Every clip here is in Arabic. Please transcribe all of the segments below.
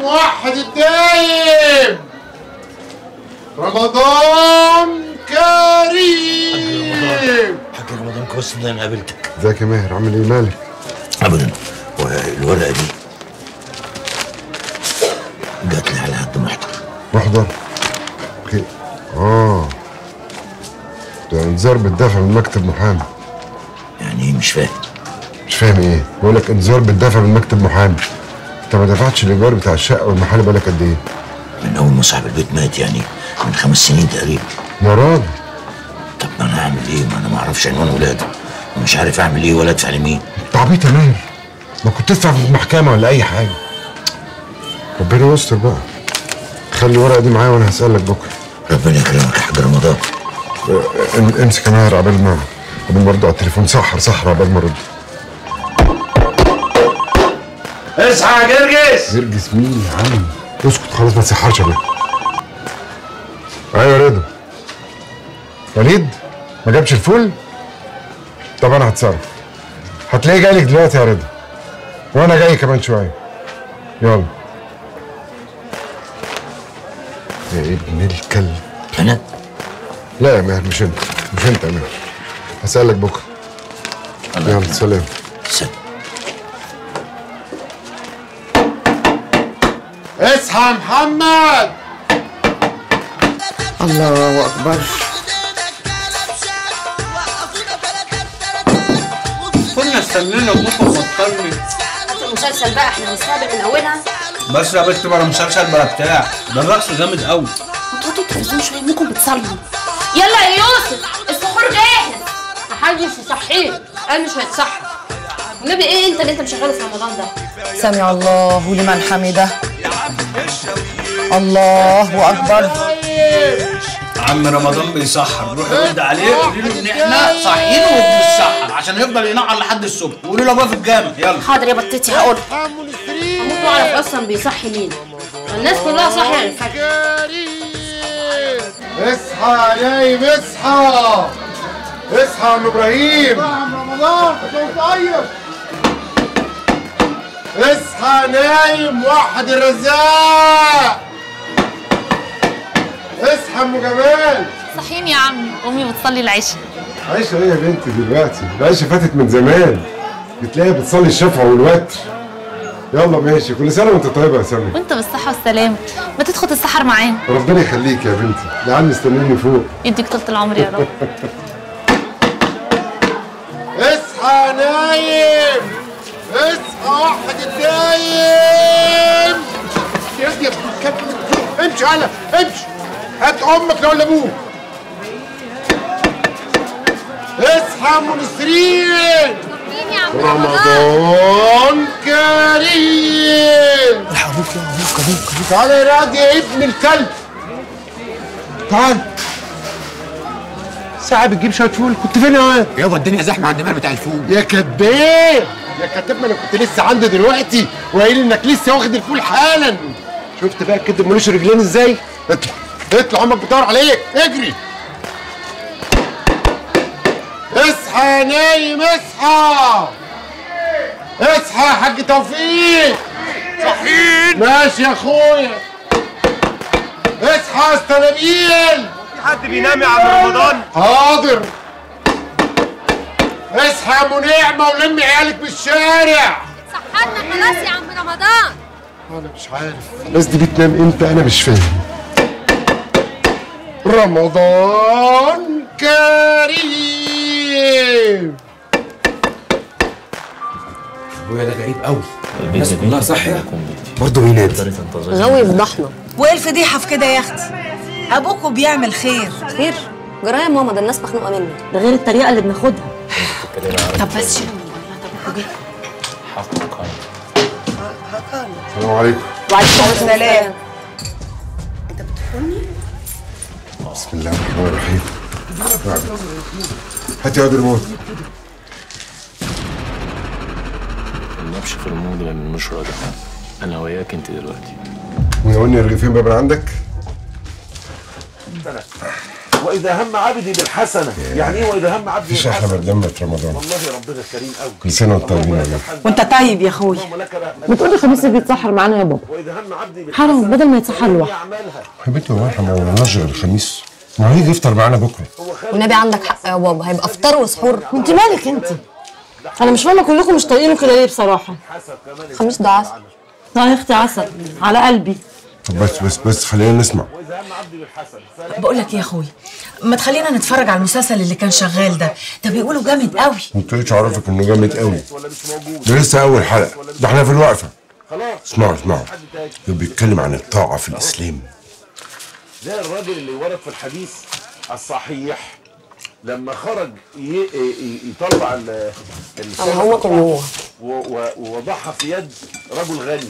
موحد الدايم رمضان كريم. حاج رمضان كويس ان انا قابلتك. ازيك يا ماهر؟ عامل ايه؟ مالك؟ ابدا، والورقه دي جات لي على حد محضر. اوكي. ده انذار بتدافع من مكتب محامي. يعني ايه؟ مش فاهم. مش فاهم ايه؟ بقول لك انذار بتدافع من مكتب محامي. انت ما دفعتش الايجار بتاع الشقه والمحل بقالك قد ايه؟ من اول ما صاحب البيت مات، يعني من 5 سنين تقريبا. يا راجل. طب ما انا هعمل ايه؟ ما انا ما اعرفش عنوان ولاده، ومش عارف اعمل ايه ولا ادفع لمين. انت عبيط يا ماهر، ما كنت تدفع في المحكمه ولا اي حاجه. ربنا يستر بقى. خلي الورقه دي معايا وانا هسالك بكره. ربنا يكرمك يا حاج رمضان. امسك يا ماهر عبال ما برضه على التليفون. سحر عبال ما ارد. اصحى يا جرجس. جرجس مين يا عم؟ اسكت خلاص ما تسحرش يا بيه. ايوه يا رضا. وليد ما جابش الفول؟ طب انا هتصرف. هتلاقيه جاي لك دلوقتي يا رضا، وانا جاي كمان شويه. يلا يا ابن الكلب. انا؟ لا يا ماهر، مش انت يا ماهر. هسألك بكره. يلا سلام. اصحى يا محمد. الله اكبر. كنا استنينا ابوك وبطلني. المسلسل بقى احنا بنستقبل من اولها. بس يا بنت بقى مسلسل بقى بتاع ده، الرقص جامد قوي. هتقعدوا التلفزيون شويه انكم بتصلوا. يلا يا يوسف السحور جاهز. محدش يصحيه، انا مش هتصحى. النبي ايه انت اللي مشغله في رمضان ده؟ سمع الله لمن حمده. الله اكبر. عم رمضان بيسحر، روح رد عليه قولي له ان احنا صاحيين وبنسحر عشان يفضل ينعر لحد الصبح، وقولي له ابويا في الجامع. يلا حاضر يا بطتي هقول لك. هموت واعرف اصلا بيصحي مين، الناس كلها صاحيه الفجر. اصحى يا نايم، اصحى اصحى يا عم ابراهيم. عم رمضان انت متعيط. اصحى نايم وحد الرزاق. اصحى ام جمال. صحيين يا عم، امي بتصلي العشاء. عشاء ايه يا بنتي دلوقتي؟ العشاء فاتت من زمان، بتلاقيها بتصلي الشفعة والوتر. يلا ماشي، كل سنه وانت طيبه يا سامي. وانت بالصحه والسلامه، ما تدخل تسحر معانا. ربنا يخليك يا بنتي، ده عم مستنيني فوق. يديك طولة العمر يا رب. اصحى نايم، اصحى وحد الدايم. يا امشي على امشي، هات امك لو لابوك. اصحى منسرين. رمضان كريم. الحق ابوك يا ابوك. تعالى يا راد يا ابن الكلب، تعال. ساعة بتجيب شوية فول، كنت فين يا واد؟ يابا الدنيا زحمة عند مال بتاع الفول. يا كداب يا كداب، ما انا كنت لسه عنده دلوقتي وقايل انك لسه واخد الفول حالا. شفت بقى الكدب ملوش رجلين ازاي؟ اطلع امك بتدور عليك، اجري. اصحى يا نايم، اصحى اصحى يا حاج توفيق. صحيين. ماشي يا اخويا. اصحى يا استاذ نبيل. في حد بينام يا عم رمضان؟ حاضر. اصحى يا ام نعمه ولم عيالك بالشارع. صحتنا خلاص يا عم رمضان. انا مش عارف الناس دي بتنام امتى، انا مش فاهم. رمضان كريم. ابويا ده غريب قوي، الناس كلها صاحيه برضه بينادي. غاوي يفضحنا. وايه الفضيحه في كده يا اختي؟ ابوكوا بيعمل خير. خير؟ جرايه ماما، ده الناس مخنوقه منه، ده غير الطريقه اللي بناخدها. طب بس شيلوا من وراها. طب حقك. السلام عليكم. وعليكم السلام. انت بتخوني؟ بسم الله الرحمن الرحيم. هات يا واد الموت. النبش في الموضة من النشرة ده، أنا وياك أنت دلوقتي. وناولني الرغيفين بقى من عندك؟ واذا هم عبدي بالحسنه. يعني ايه واذا هم عبدي بالحسنه؟ مفيش احلى من رمضان والله. ربنا كريم قوي. كل سنه وانت طيب. وانت طيب يا اخويا. بتقولي خميس بيتسحر معانا يا بابا. واذا هم عبدي بالحسنه حرام بدل ما يتسحر لوحده. حبيبتي هو احنا ما ورناش غير الخميس، ما هيجي يفطر معانا بكره. والنبي عندك حق يا بابا، هيبقى افطار وسحور. وانت مالك انت؟ انا مش فاهمه كلكم مش طايقينه كده ليه بصراحه. خميس ده عسل. لا يا اختي عسل على قلبي. طب بس خلينا نسمع. بقول لك ايه يا اخويا، ما تخلينا نتفرج على المسلسل اللي كان شغال ده بيقولوا جامد قوي. انت ايش عرفك انه جامد قوي؟ ده لسه اول حلقه، ده احنا في الوقفه. اسمعوا ده بيتكلم عن الطاعه في الاسلام. ده الراجل اللي ورد في الحديث الصحيح لما خرج يطلع هو طلعوها ووضعها في يد رجل غني،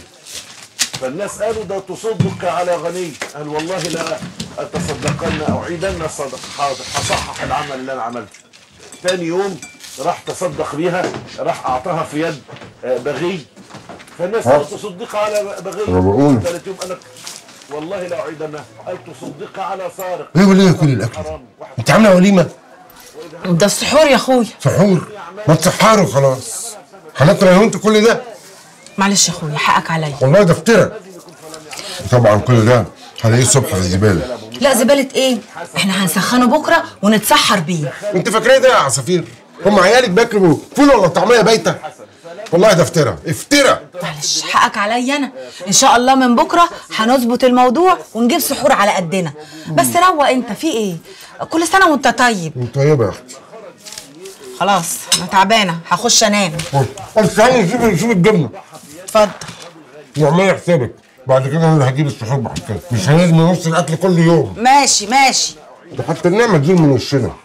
فالناس قالوا ده تصدق على غني، قال والله لا اتصدقن او اعيدن الصدقه، حاضر هصحح العمل اللي انا عملته. ثاني يوم راح تصدق بيها، راح اعطاها في يد بغي، فالناس قالت تصدق على بغي. ثالث يوم قال لك والله لا اعيدنها، قال تصدق على سارق. ايه وليه كل الاكل؟ انت عامله وليمه؟ ده السحور يا اخويا. سحور؟ ما تسحروا خلاص. هناكل انا وانت كل ده؟ معلش يا اخويا حقك عليا والله، ده افترا. طبعا كل ده هنلاقيه الصبح في الزباله. لا زباله ايه؟ احنا هنسخنه بكره ونتسحر بيه. انت فاكره ده يا عصافير؟ هم عيالك بياكلوا فول ولا طعميه بايته؟ والله ده افترا افترا. معلش حقك عليا انا، ان شاء الله من بكره هنظبط الموضوع ونجيب سحور على قدنا. بس روق انت، في ايه؟ كل سنه وانت طيب. انت طيبه يا اختي. خلاص انا تعبانه هخش انام. بس تعالي نشوف الجبنه. اتفضل. واعملي حسابك بعد كده انا اللي هجيب السحور بحكاية، مش هنرمي نص الاكل كل يوم. ماشي ماشي. ده حتى النعمه تزول من وشنا.